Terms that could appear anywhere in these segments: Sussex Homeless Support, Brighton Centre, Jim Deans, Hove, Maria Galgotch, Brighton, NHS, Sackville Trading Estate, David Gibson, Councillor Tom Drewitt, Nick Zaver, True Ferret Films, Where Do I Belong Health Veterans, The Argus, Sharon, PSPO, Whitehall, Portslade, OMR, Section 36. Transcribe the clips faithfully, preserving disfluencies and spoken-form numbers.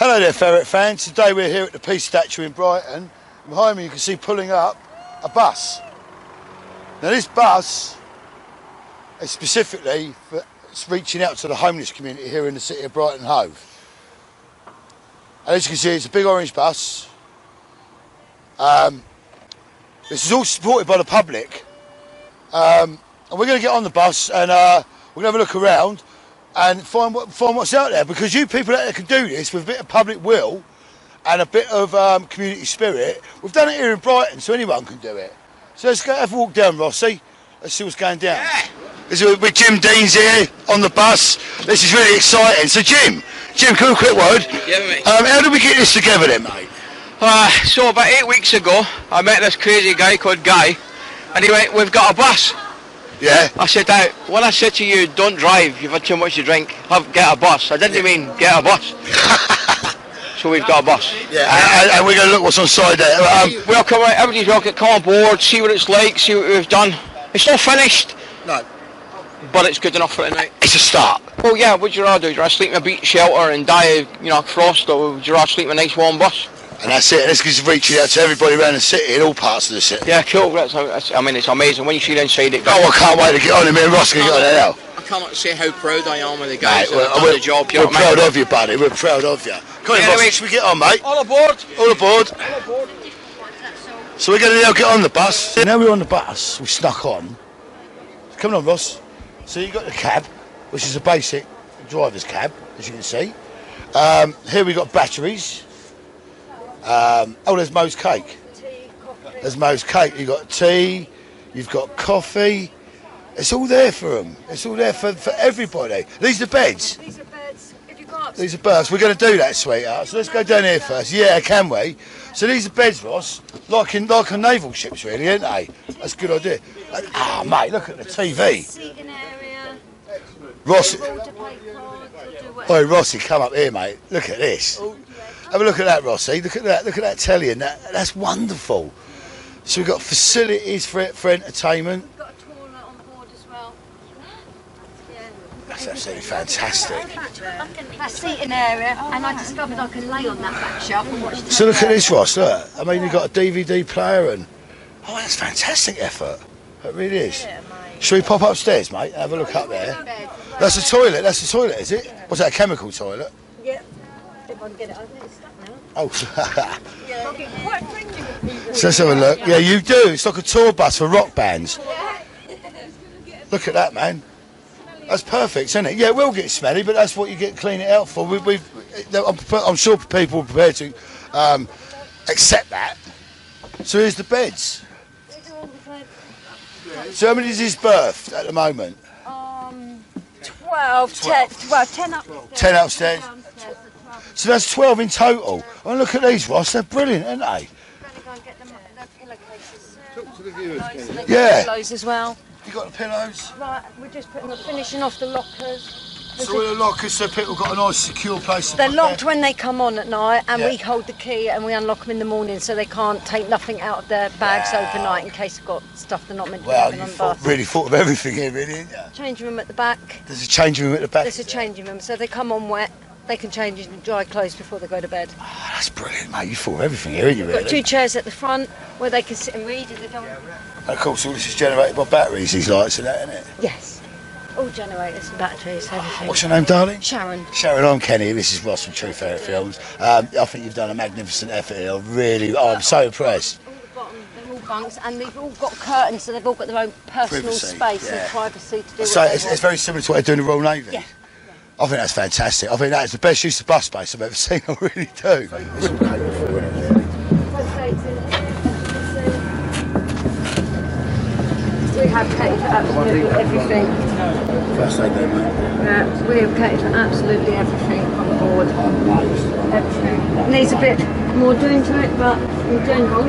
Hello there, ferret fans. Today we're here at the Peace Statue in Brighton. Behind me you can see pulling up a bus. Now this bus is specifically for it's reaching out to the homeless community here in the city of Brighton Hove. And as you can see, it's a big orange bus. Um, this is all supported by the public. Um, and we're going to get on the bus and uh, we're going to have a look around and find, what, find what's out there, because you people out there can do this with a bit of public will and a bit of um, community spirit. We've done it here in Brighton, so anyone can do it. So let's go have a walk down, Rossi. Let's see what's going down. Yeah. This is with Jim Deans here on the bus. This is really exciting. So Jim, Jim, can we have a quick word? Yeah, mate. Um, how did we get this together then, mate? Uh, so about eight weeks ago, I met this crazy guy called Guy, and he went, "We've got a bus." Yeah. I said, I, when I said to you, "Don't drive. You've had too much to drink. Have get a bus." I didn't yeah. mean get a bus. So we've got a bus. Yeah. And, and, and we're gonna look what's on side there. Um, we'll come out. Everybody's welcome. Come on board. See what it's like. See what we've done. It's not finished. No. But it's good enough for tonight. It's a start. Well, yeah, would you rather do? Would you rather sleep in a beach shelter and die of, you know, frost, or would you rather sleep in a nice warm bus? And that's it, and this is reaching out to everybody around the city, in all parts of the city. Yeah, cool. That's, that's, I mean, it's amazing when you see it inside it. Oh, I can't wait to get on it. Me and Ross can get on it now. I cannot say how proud I am of the guys. Mate, that have done the job. We're proud of you, buddy. We're proud of you. Come on, yeah, Ross, should we get on, mate? All aboard. All aboard. All aboard. So we're going to now get on the bus. Now we're on the bus, we snuck on. Come on, Ross. So you've got the cab, which is a basic driver's cab, as you can see. Um, here we've got batteries. Um, oh, there's Mo's cake. There's Mo's cake. You've got tea, you've got coffee. It's all there for them. It's all there for, for everybody. These are beds. These are beds. If you got These are beds. We're going to do that, sweetheart. So let's go down here first. Yeah, can we? So these are beds, Ross, like in like on naval ships, really, aren't they? That's a good idea. Ah, oh, mate, look at the T V. Rossi, oh Rossi, come up here, mate. Look at this. Have a look at that, Rossi. Look at that. Look at that telly, and that that's wonderful. So we've got facilities for for entertainment. We've got a toilet on board as well. Yeah. That's absolutely fantastic. That seating area, and I discovered I can lay on that back shelf and watch. So look at this, Ross. Look. I mean, you've got a D V D player, and oh, that's fantastic effort. It really is. Shall we pop upstairs, mate? Have a look up there. That's a toilet. That's a toilet, is it? What's that, a chemical toilet? Yeah. If I can get it, I think it's stuck now. Oh. So let's have a look. Yeah, you do. It's like a tour bus for rock bands. Look at that, man. That's perfect, isn't it? Yeah, it will get smelly, but that's what you get clean it out for. We, we've, I'm, I'm sure people are prepared to um, accept that. So here's the beds. So how many is his birth at the moment? Um, twelve, twelve. Ten, well, ten upstairs. Ten upstairs. Ten downstairs. So that's twelve in total. Oh, look at these, Ross. They're brilliant, aren't they? I'm going to go and get them, their pillowcases. Talk to the viewers. Pillows, yeah. Pillows as well. You got the pillows? Right. We're just putting, we're finishing off the lockers. So all the lockers, so people got a nice secure place. They're locked when they come on at night, and yeah. we hold the key and we unlock them in the morning, so they can't take nothing out of their bags wow. overnight in case they've got stuff they're not meant to be wow, on the bus. Really thought of everything here, really, didn't you? Changing room at the back. There's a changing room at the back. There's a changing room, so they come on wet. They can change into dry clothes before they go to bed. Oh, that's brilliant, mate. You thought of everything here, haven't you, really? Got two chairs at the front where they can sit and read if they don't. And of course, all this is generated by batteries, these lights and that, isn't it? Yes. All generators and batteries, everything. What's your name, darling? Sharon. Sharon, I'm Kenny. This is Ross from True Ferret Films. Um, I think you've done a magnificent effort here. Really, oh, I'm so impressed. All the bottom, they're all bunks, and they've all got curtains, so they've all got their own personal privacy, space yeah. and privacy to do. So it's, it's very similar to what they're doing in the Royal Navy. Yeah. I think that's fantastic. I think that is the best use of bus space I've ever seen. I really do. We have catered for absolutely everything. First aid, then, mate. Yeah, we have catered for absolutely everything on board. Everything. Needs a bit more doing to it, but in general,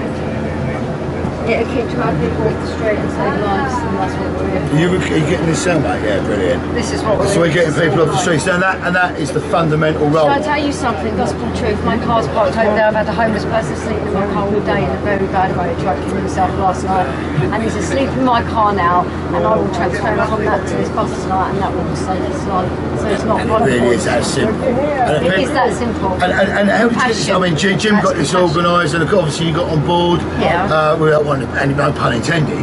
It'll keep trying to people off the street and save lives, and that's what we're doing. Are you getting this sound back? Yeah, brilliant. This is what we're doing. So we're getting people off the streets, and that and that is the fundamental role. Shall I tell you something, gospel truth? My car's parked over there. I've had a homeless person sleeping in my car all day in a very bad way, tried to kill himself last night, and he's asleep in my car now, and I will transfer from that to this bus tonight, and that will save his life. So it's not one. It really is that simple. And it is that simple. And, and, and how did this, I mean, Jim, Jim got this organised, and obviously you got on board. Yeah. Uh, without one, and no pun intended.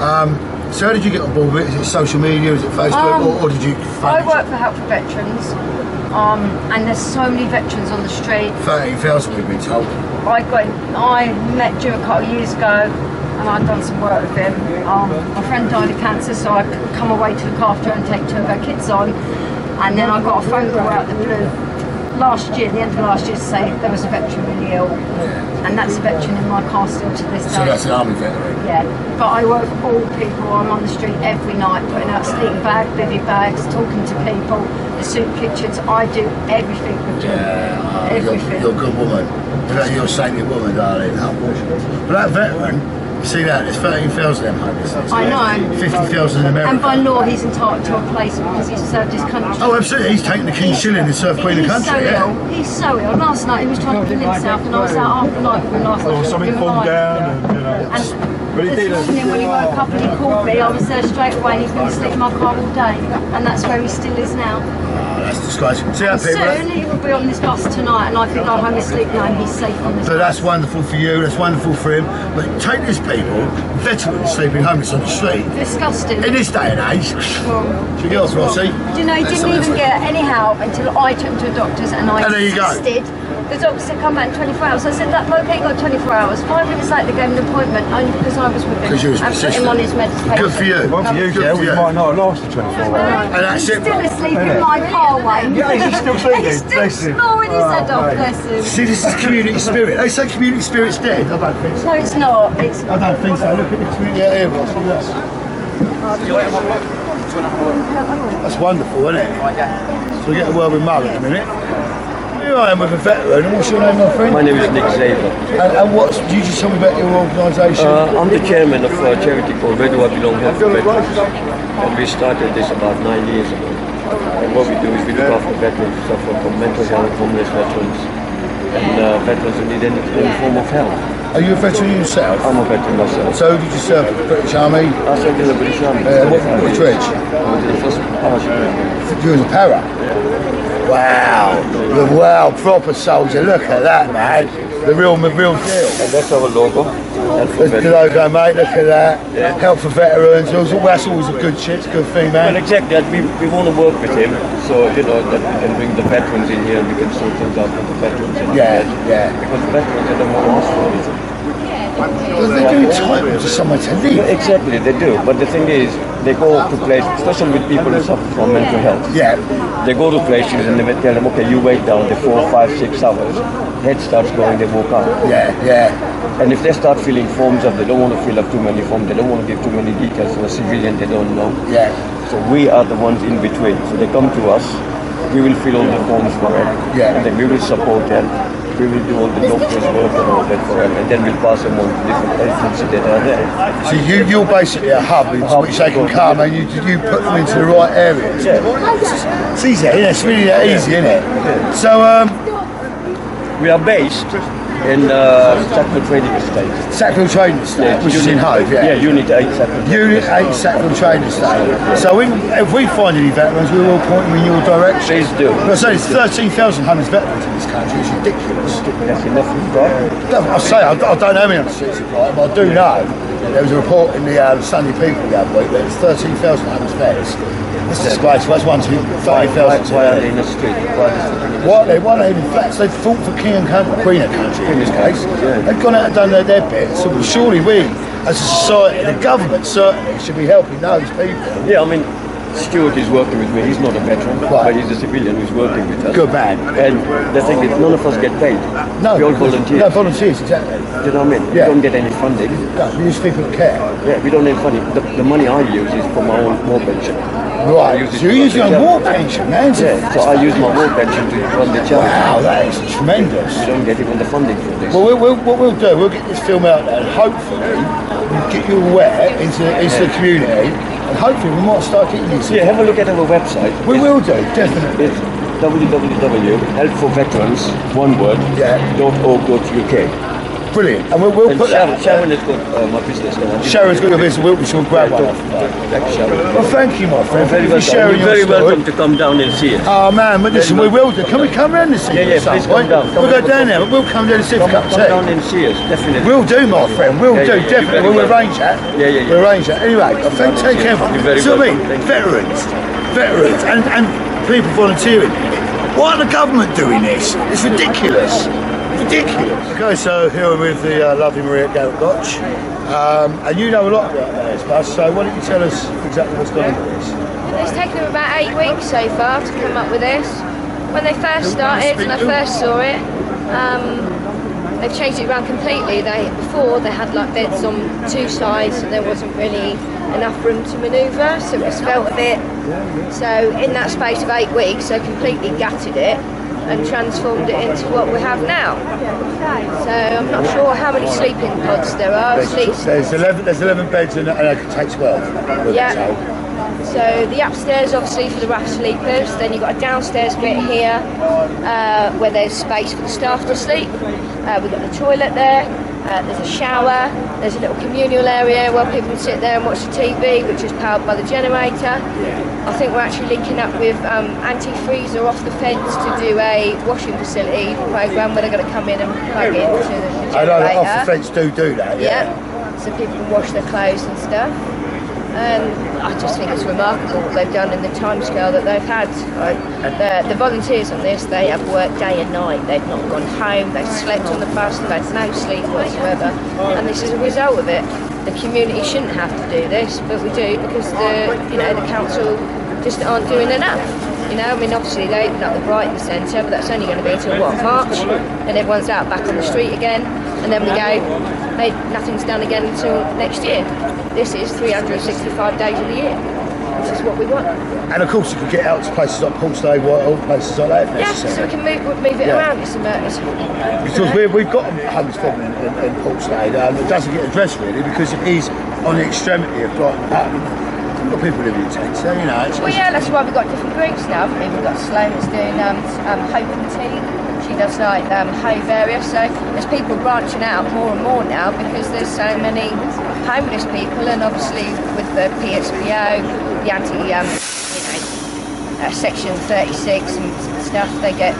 Um, so how did you get on board with it? Is it social media? Is it Facebook? Um, or, or did you? I work for Help for Veterans, um, and there's so many veterans on the street. Thirty thousand, we've been told. I got, I met Jim a couple of years ago, and I'd done some work with him. Um, my friend died of cancer, so I could come away to look after her and take two of her kids on. And then I got a phone call out of the blue last year, the end of last year, to say there was a veteran really ill, yeah. And that's a veteran in my car still to this day. So that's an army veteran? Yeah, but I work with all people. I'm on the street every night, putting out sleeping bags, bivvy bags, talking to people, the soup kitchens. I do everything with you. Yeah, uh, everything. You're, you're a good woman. You're a saintly woman, darling. But that veteran, see that, there's thirteen thousand of them homeless. I know. fifty thousand in America. And by law he's entitled to a place because he's served his country. Oh absolutely, he's taken the King's shilling and served Queen of the country. He's so ill, he's so ill. Last night he was trying to kill himself and I was out half the night with him last night. Or something pulled down. And, you know. and But he this morning when he woke up and he called me, I was there straight away and he's been sleeping in my car all day. And that's where he still is now. Oh, that's disgraceful. See how people... Soon he will be on this bus tonight and I think I'll home asleep now and he's safe on this So bus. That's wonderful for you, that's wonderful for him. But take these people, veterans sleeping homeless on the street. Disgusting. In this day and age. Well, should we go off, Rossi? Do you know, he didn't even get any help until I took him to a doctor's and I insisted. The doctor said come back in twenty-four hours. I said that bloke ain't got twenty-four hours. Five minutes later they gave him an appointment only because I was with him. Because you was persistent. And put him on his medication. Good for you. Well for you, yeah, we might not have lasted twenty-four hours. And that's it. He's still asleep in my car, Wayne. Yeah, he's still sleeping. He's still snoring his head off, bless him. See, this is community spirit. They say community spirit's dead. I don't think so. No, it's not. It's... I don't think so. Look at the community out here, Ross. Look at us. That's wonderful, isn't it? So we get a word with Murray in a minute. Here I am with a veteran. What's your name, my friend? My name is Nick Zaver. And, and what did you just tell me about your organisation? Uh, I'm the chairman of a charity called Where Do I Belong Health Veterans. And we started this about nine years ago. And what we do is we look after veterans who suffer from mental health, homeless veterans, and uh, veterans who need any, any form of help. Are you a veteran yourself? I'm a veteran myself. So did you serve in the British Army? I served in the British Army. Uh, what which age? I was in the first parachute. You were in the para? Yeah. Wow, the wow, proper soldier, look at that, man. The real, the real deal. And that's our logo. That's the logo, mate, look at that. Yeah. Help for veterans, that's always a good shit, it's a good thing, man. Well, exactly, we, we want to work with him, so, you know, that we can bring the veterans in here and we can sort things out with the veterans. And yeah, yeah. Because veterans are the more hospitalism. Because they do entitle to someone to leave. Yeah, exactly, they do. But the thing is, they go to places, especially with people who suffer from mental health. Yeah. They go to places and they tell them, okay, you wait down the four, five, six hours. Head starts going, they walk out. Yeah, yeah. And if they start filling forms up, they don't want to fill up too many forms. They don't want to give too many details to a civilian they don't know. Yeah. So we are the ones in between. So they come to us. We will fill all the forms for them. Yeah. And then we will support them. We will do all the doctors' work and all that for them, and then we'll pass them on to different agencies that are there. So you, you're basically a hub into which they can come and you, you put them into the right areas. Yeah. It's easy, yeah, it's really that easy, isn't it? Yeah. So um, we are based in uh, Sackville Trading Estate. Sackville Trading Estate, yeah, which unit, is in Hove, yeah? Yeah, Unit eight Sackville Trading Estate. Unit eight Sackville Trading Estate. So we, if we find any veterans, we will point them in your direction. Please do. But I say there's thirteen thousand homeless veterans in this country, it's ridiculous. That's enough, right? I say, I, I don't know how many on the streets of Brighton, but I do know. There was a report in the uh, Sunday People the other week that there's thirteen thousand homeless vets. It's disgraceful, that's one to thirty thousand. Why are they in the street? Why are they, why are they in flats? They've fought for king and country, queen and country in this case. Yeah. They've gone out and done their, their bit. So surely we, as a society, the government certainly should be helping those people. Yeah, I mean, Stuart is working with me, he's not a veteran, right. But he's a civilian who's working with us. Good man. And the thing is, none of us get paid. No, we all volunteer. No, volunteers, exactly. Do you know what I mean? Yeah. We don't get any funding. No, we use people who care. Yeah, we don't need funding. The, the money I use is for my own more pension. Right, so you use your war pension, man. Yeah, so I use my war pension to fund the charity. Wow, that is tremendous. We don't get even the funding for this. Well, we'll, we'll what we'll do, we'll get this film out and hopefully we'll get you aware into, into yeah. the community, and hopefully we might start getting this. Yeah, have a look at our website. We it's, will do, definitely. It's w w w dot help for veterans, one word, yeah. dot org dot u k. Brilliant, and we'll, we'll and put Sharon, that... Sharon has got uh, my business now. Sharon's got your business, we'll, we'll grab yeah, one. Thank you, Sharon. Well, thank you, my friend. Very welcome. You're very welcome to come down and see us. Oh, man, but listen, we will do. Can we come round and see yeah, you? Yeah, yeah, please come down. We'll go down there, but we'll come down and see if we can. Come down and see us, definitely. We'll do, my friend, we'll do, definitely. We'll arrange that. Yeah, yeah, yeah. We'll arrange that. Anyway, take care of it. So I mean, veterans, veterans, and, and people volunteering. Why are the government doing this? It's ridiculous. Ridiculous. Okay, so here we're with the uh, lovely Maria Galgotch, um, and you know a lot about that, so why don't you tell us exactly what's going on with this? It's taken them about eight weeks so far to come up with this. When they first started, when I first saw it, um, they've changed it around completely. They Before they had like beds on two sides, so there wasn't really enough room to manoeuvre, so it was felt a bit. So in that space of eight weeks, they completely gutted it and transformed it into what we have now. So I'm not sure how many sleeping pods there are. There's, there's, eleven, there's eleven beds and I could take twelve. Yeah. So the upstairs obviously for the rough sleepers, then you've got a downstairs bit here uh, where there's space for the staff to sleep. Uh, we've got the toilet there, uh, there's a shower, there's a little communal area where people can sit there and watch the T V, which is powered by the generator. I think we're actually linking up with um, Anti-Freeze or Off the Fence to do a washing facility programme where they're going to come in and plug into the generator. I know that Off the Fence do do that, yeah. yeah. So people can wash their clothes and stuff. And I just think it's remarkable what they've done in the timescale that they've had. Like, the, the volunteers on this, they have worked day and night. They've not gone home, they've slept on the bus, they've had no sleep whatsoever. And this is a result of it. The community shouldn't have to do this, but we do because the, you know, the council just aren't doing enough. You know, I mean, obviously they opened up the Brighton Centre, but that's only going to be until, what, March? And everyone's out back on the street again. And then we go... They, nothing's done again until next year. This is three hundred sixty-five days of the year. This is what we want. And of course you can get out to places like Portslade, Whitehall, places like that if yeah, necessary. So we can move, we'll move it yeah. around. It's a Because we're, we've got a homeless problem in, in, in Portslade. Um, it doesn't get addressed really because it is on the extremity of Brighton. Um, we've got people living in tents, so you know. It's, well, it's, yeah, that's why we've got different groups now. I mean, we've got Sloan that's doing um, um, Hope and Tea. She does like um, Hove area, so there's people branching out more and more now because there's so many homeless people, and obviously with the P S P O, the anti, um, you know, uh, Section thirty-six and stuff, they get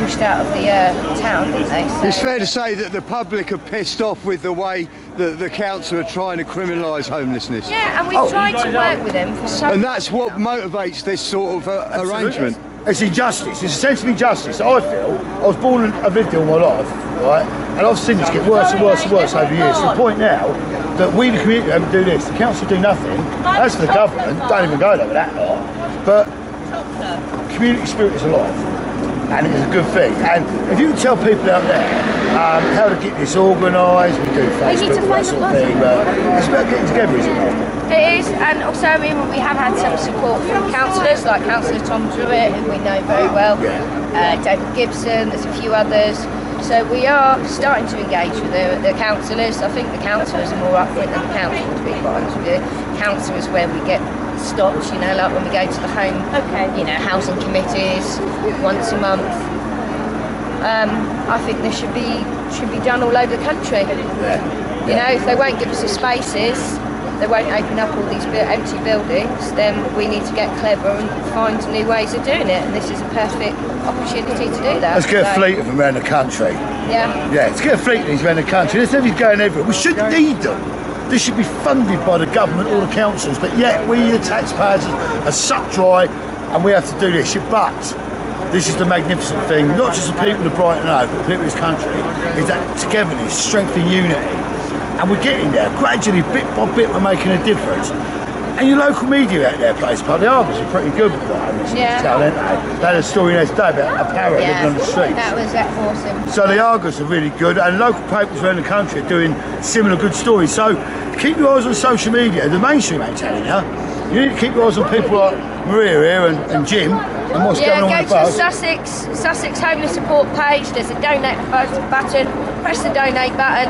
pushed out of the uh, town, don't they? So it's fair to say that the public are pissed off with the way that the council are trying to criminalise homelessness. Yeah, and we've oh. tried to work with them for so long. And that's what motivates this sort of uh, arrangement. It's injustice, it's essentially injustice. I feel, I was born and I've lived all my life, right? And I've seen this get worse and worse and worse over the years. To the point now that we, the community, don't do this, the council do nothing. As for the government, don't even go over that lot. But community spirit is alive, and it is a good thing. And if you can tell people out there, Um, how to get this organised, we do Facebook, we that sort of thing, but it's about getting together, isn't it? It is, and also I mean, we have had some support from councillors, like Councillor Tom Drewitt, who we know very well, yeah. uh, David Gibson, there's a few others, so we are starting to engage with the, the councillors. I think the councillors are more up for it than the council, to be quite honest with you. Council is where we get stopped, you know, like when we go to the home, okay. you know, housing committees once a month. Um, I think this should be should be done all over the country. Yeah. You yeah. know, if they won't give us the spaces, they won't open up all these empty buildings, then we need to get clever and find new ways of doing it. And this is a perfect opportunity to do that. Let's get so. a fleet of them around the country. Yeah. Yeah, let's get a fleet of these around the country. Let's have these going everywhere. We should need them. This should be funded by the government or the councils, but yet we, the taxpayers, are sucked dry and we have to do this. But this is the magnificent thing, not just the people of Brighton and Hove, but the people of this country, is that togetherness, strength and unity. And we're getting there, gradually, bit by bit, we're making a difference. And your local media out there plays part. The Argus are pretty good with that, isn't yeah. tell, aren't they? They had a story the next day about a parrot yeah, living on the streets. That was that awesome. So the Argus are really good, and local papers around the country are doing similar good stories. So keep your eyes on social media. The mainstream ain't telling you. You need to keep your eyes on people like Maria here and, and Jim and what's yeah, going on with the bus. Yeah, go to the Sussex, Sussex Homeless Support page, there's a donate button, press the donate button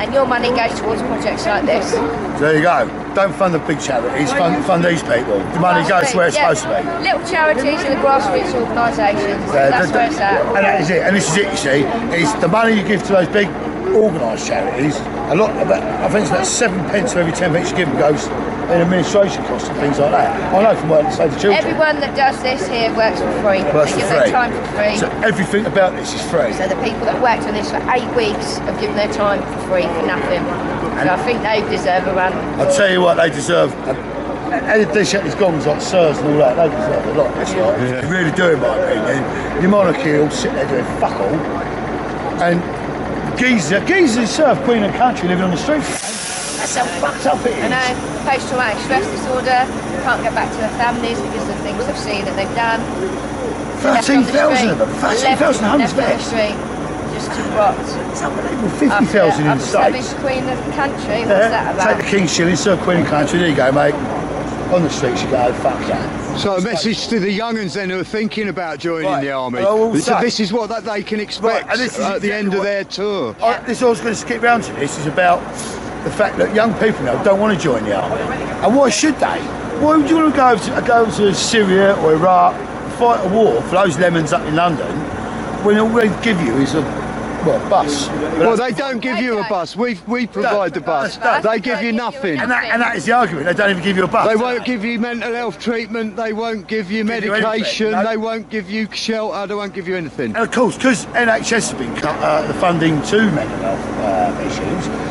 and your money goes towards projects like this. There you go. Don't fund the big charities, fund, fund these people. The money goes where it's yeah. supposed to be. Little charities and the grassroots organisations, yeah, that's where it's at. And that is it, and this is it you see, it's the money you give to those big organised charities, a lot, about, I think it's about seven pence for every ten pence you give them goes in administration costs and things like that. I know from working to save the children. Everyone that does this here works for free. Works they for give free. Their time for free. So everything about this is free. So the people that worked on this for eight weeks have given their time for free for nothing. And so I think they deserve a run. I'll tell you what, they deserve a any dish at these gongs like sirs and all that, they deserve a lot. That's right. Yeah. They really do in my opinion. Your monarchy all sit there doing fuck all. And Geezer, Geezer's served Queen and Country living on the street. That's how fucked up it is. I know, post-traumatic stress disorder, can't get back to their families because of the things they've seen that they've done. thirteen thousand of them, thirteen thousand homes there. Just to rot. It's unbelievable, fifty thousand in the States. Serving Queen and Country, what's yeah. that about? Take the King's shilling, serve Queen and Country, there you go mate. On the streets you go, fuck that. So a message to the young'uns then who are thinking about joining right. the army. So say, this is what that they can expect right, this is at exactly the end of their tour. I, this I was going to skip round to this is about the fact that young people now don't want to join the army. And why should they? Why would you want to go to, go to Syria or Iraq, fight a war for those lemons up in London, when all they give you is a... Well, bus. Well, they don't give you a bus. We we provide no, the bus. No, they give you nothing. And that, and that is the argument. They don't even give you a bus. They won't give you mental health treatment. They won't give you medication. You no. They won't give you shelter. They won't give you anything. And of course, because N H S has been cut uh, the funding to mental health uh,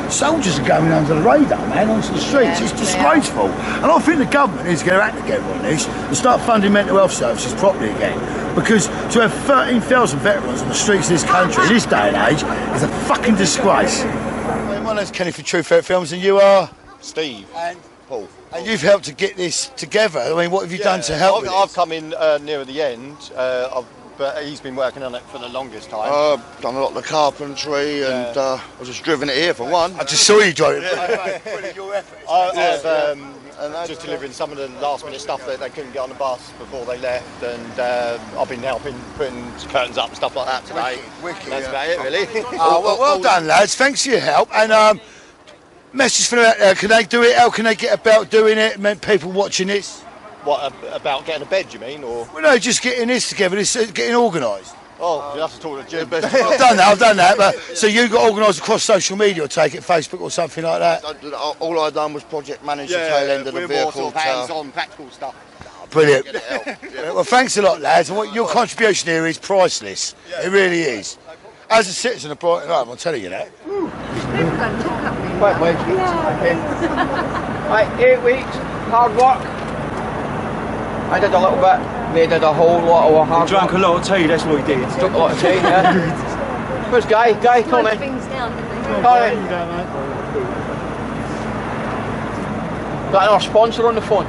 issues, soldiers are going under the radar, man, onto the streets. Yeah, it's disgraceful. Yeah. And I think the government needs to get act together on this and start funding mental health services properly again. Because to have thirteen thousand veterans on the streets of this country, this day and age, is a fucking disgrace. My name's Kenny from True Ferret Films, and you are? Steve. And Paul. And you've helped to get this together. I mean, what have you yeah. done to help I've, with I've this? come in uh, near the end, uh, I've, but he's been working on it for the longest time. Uh, I've done a lot of the carpentry, yeah. and uh, I've just driven it here for one. I just saw you driving it. I've um, And just delivering some of the last minute stuff that they couldn't get on the bus before they left, and uh, I've been helping putting curtains up and stuff like that today. Wicked, that's about it really. Oh, well, well done lads, thanks for your help, and um, message for them out there, can they do it, how can they get about doing it, meant people watching this? What, about getting a bed you mean? Or? Well no, just getting this together, this, uh, getting organised. Oh, um, you have to talk to Jim. I've done that, I've done that. But so you got organised across social media, or take it, Facebook or something like that? All I've done was project manage yeah, the tail end of the vehicle. We're more sort of hands-on practical stuff. Brilliant. Yeah. Well, thanks a lot, lads. And what your contribution here is priceless. Yeah. It really is. As a citizen of Brighton, I'm telling you that. Quite wait. Right, eight weeks, hard work. I did a little bit. They did a whole lot of hard He drank work. a lot of tea, that's what he did. He drank a lot of tea, yeah. Where's Guy? Guy, come in. Got our sponsor on the phone.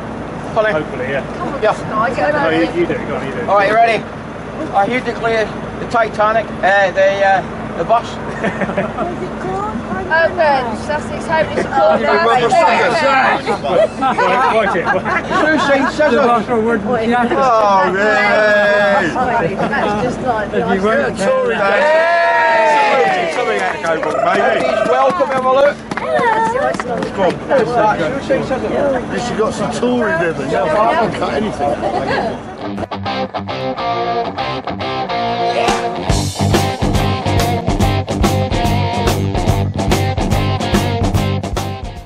Come in. Hopefully, yeah. Yeah. No, you, you do it, go on, you do it. Alright, ready? I hear declare the Titanic, uh, the, uh, the bus. Open, Sussex Homeless Support. Suicide scissors. Oh, man. That's just like the ice cream. Sorry, mate. Welcome, have a look. Hello. This has got some Tory ribbon. I haven't cut anything.